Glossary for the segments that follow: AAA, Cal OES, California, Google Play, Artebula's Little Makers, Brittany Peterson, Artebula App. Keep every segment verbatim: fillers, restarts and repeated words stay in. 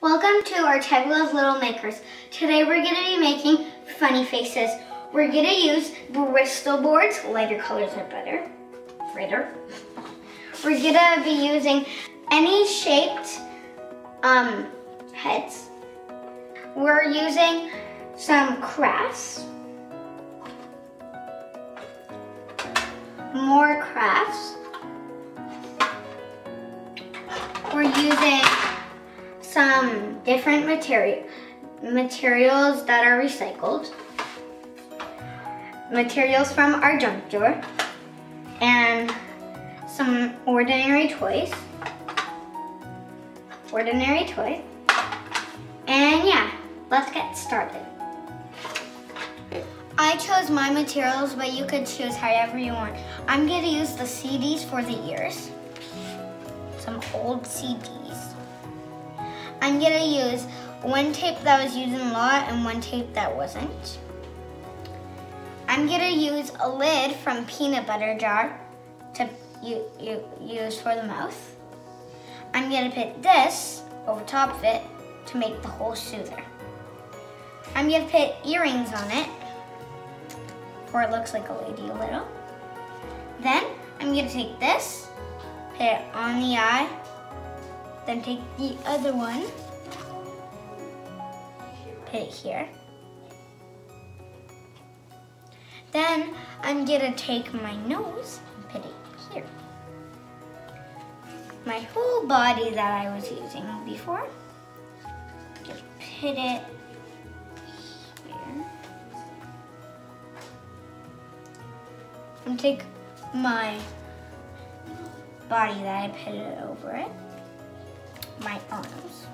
Welcome to Artebula's Little Makers. Today we're going to be making funny faces. We're going to use Bristol boards. Lighter colors are better. Brighter. We're going to be using any shaped um, heads. We're using some crafts. More crafts. We're using some different material materials that are recycled, materials from our junk drawer, and some ordinary toys, ordinary toys, and yeah, let's get started. I chose my materials, but you could choose however you want. I'm going to use the C Ds for the ears. Some old C Ds. I'm going to use one tape that was used in a lot and one tape that wasn't. I'm going to use a lid from peanut butter jar to you, you, use for the mouth. I'm going to put this over top of it to make the whole soother. I'm going to put earrings on it, or it looks like a lady a little. Then I'm going to take this, put it on the eye, then take the other one, put it here. Then I'm going to take my nose and put it here. My whole body that I was using before, just put it here. I'm gonna take my body that I put it over it, my arms.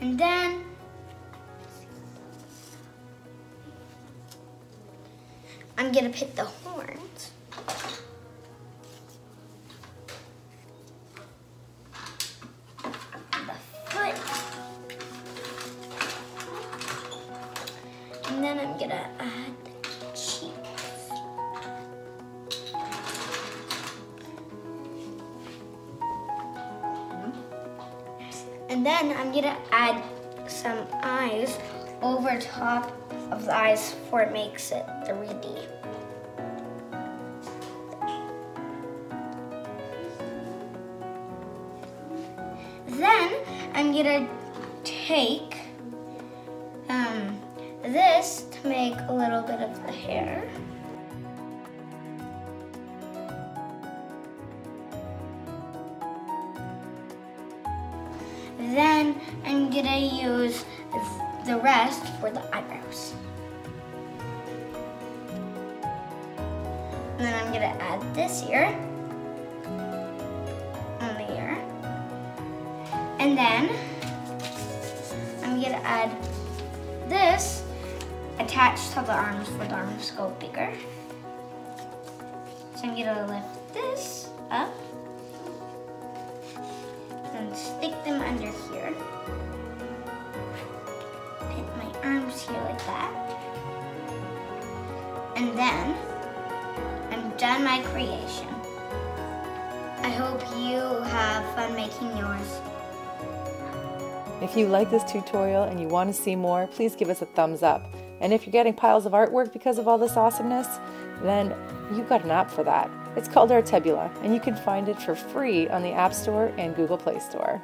And then I'm gonna put the horns. And then I'm gonna add the cheeks. And then I'm gonna add some eyes over top of the eyes before it makes it three D. Then I'm gonna take um, this to make a little bit of the hair. Then I'm gonna use the rest for the eyebrows. And then I'm gonna add this ear on the ear. And then I'm gonna add this attached to the arms for the arms to go bigger. So I'm gonna lift this up and stick them under here. Put my arms here like that. And then I'm done my creation. I hope you have fun making yours. If you like this tutorial and you want to see more, please give us a thumbs up. And if you're getting piles of artwork because of all this awesomeness, then you've got an app for that. It's called Artebula, and you can find it for free on the App Store and Google Play Store.